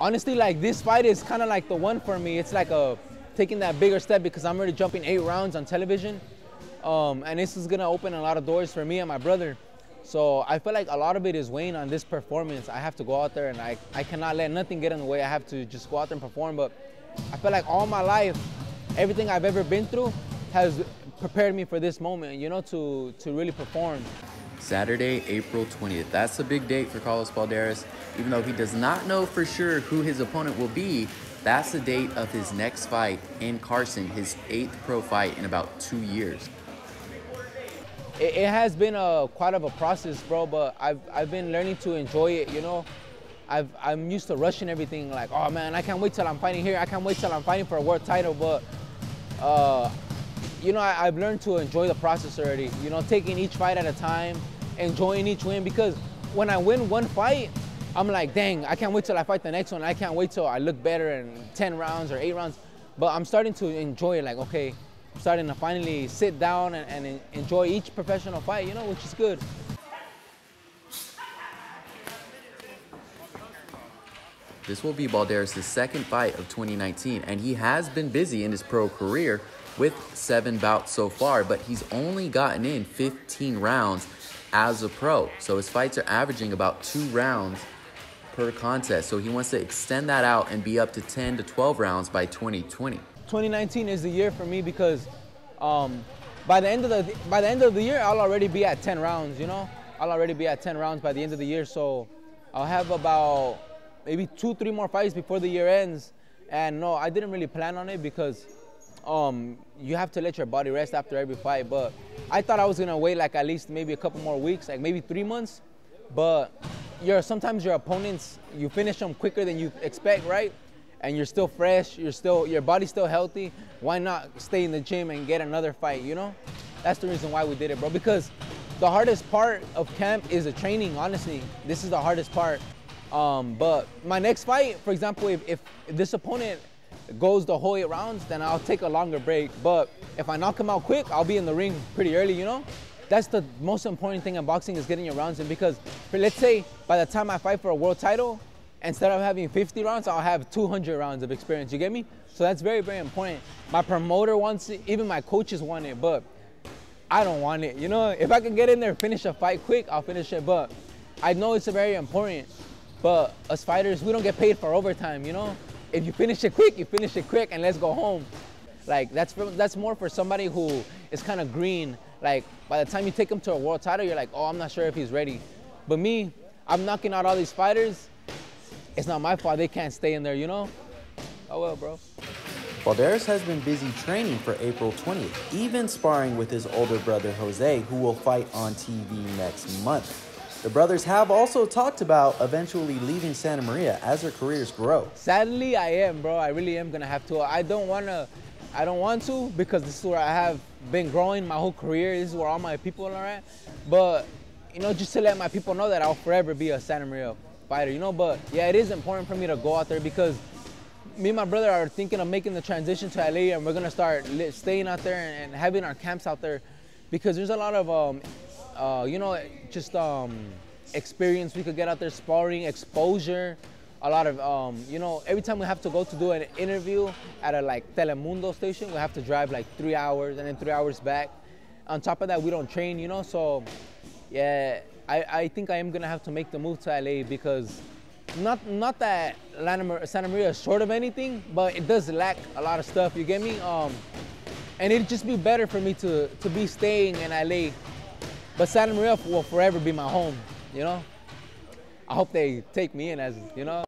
honestly, like, this fight is kind of like the one for me. It's like a taking that bigger step because I'm already jumping 8 rounds on television. And this is going to open a lot of doors for me and my brother. So I feel like a lot of it is weighing on this performance. I have to go out there and I cannot let nothing get in the way. I have to just go out there and perform. But I feel like all my life, everything I've ever been through has prepared me for this moment, you know, to really perform. Saturday, April 20th. That's a big date for Carlos Balderas. Even though he does not know for sure who his opponent will be, that's the date of his next fight in Carson, his 8th pro fight in about 2 years. It has been quite of a process, bro, but I've been learning to enjoy it, you know? I'm used to rushing everything, like, oh man, I can't wait till I'm fighting here. I can't wait till I'm fighting for a world title, but, you know, I've learned to enjoy the process already, you know, taking each fight at a time, enjoying each win, because when I win one fight, I'm like, dang, I can't wait till I fight the next one. I can't wait till I look better in 10 rounds or 8 rounds, but I'm starting to enjoy it, like, okay, I'm starting to finally sit down and enjoy each professional fight, you know, which is good. This will be Balderas' second fight of 2019, and he has been busy in his pro career with 7 bouts so far, but he's only gotten in 15 rounds as a pro. So his fights are averaging about 2 rounds per contest. So he wants to extend that out and be up to 10 to 12 rounds by 2020. 2019 is the year for me because by the end of the year, I'll already be at 10 rounds, you know? I'll already be at 10 rounds by the end of the year, so I'll have about maybe 2-3 more fights before the year ends. And no, I didn't really plan on it because you have to let your body rest after every fight, but I thought I was gonna wait like at least maybe a couple more weeks, like maybe 3 months, but sometimes your opponents, you finish them quicker than you expect, right? And you're still fresh, your body's still healthy, why not stay in the gym and get another fight, you know? That's the reason why we did it, bro, because the hardest part of camp is the training, honestly. This is the hardest part. But my next fight, for example, if this opponent goes the whole 8 rounds, then I'll take a longer break. But if I knock him out quick, I'll be in the ring pretty early, you know? That's the most important thing in boxing is getting your rounds in, because let's say by the time I fight for a world title, instead of having 50 rounds, I'll have 200 rounds of experience, you get me? So that's very, very important. My promoter wants it, even my coaches want it, but I don't want it. You know, if I can get in there and finish a fight quick, I'll finish it, but I know it's very important, but us fighters, we don't get paid for overtime, you know? If you finish it quick, you finish it quick, and let's go home. Like, that's more for somebody who is kind of green. Like, by the time you take him to a world title, you're like, oh, I'm not sure if he's ready. But me, I'm knocking out all these fighters. It's not my fault they can't stay in there, you know? Oh well, bro. Balderas has been busy training for April 20th, even sparring with his older brother, Jose, who will fight on TV next month. The brothers have also talked about eventually leaving Santa Maria as their careers grow. Sadly, I am, bro. I really am gonna have to. I don't want to because this is where I have been growing my whole career. This is where all my people are at. But, you know, just to let my people know that I'll forever be a Santa Maria fighter, you know? But yeah, it is important for me to go out there because me and my brother are thinking of making the transition to LA, and we're gonna start staying out there and having our camps out there, because there's a lot of, you know, just experience we could get out there, sparring, exposure, a lot of, you know, every time we have to go to do an interview at a like Telemundo station, we have to drive like 3 hours and then 3 hours back. On top of that, we don't train, you know? So yeah, I think I am gonna have to make the move to LA, because not that Santa Maria is short of anything, but it does lack a lot of stuff, you get me? And it'd just be better for me to be staying in LA. But Santa Maria will forever be my home, you know? I hope they take me in as, you know?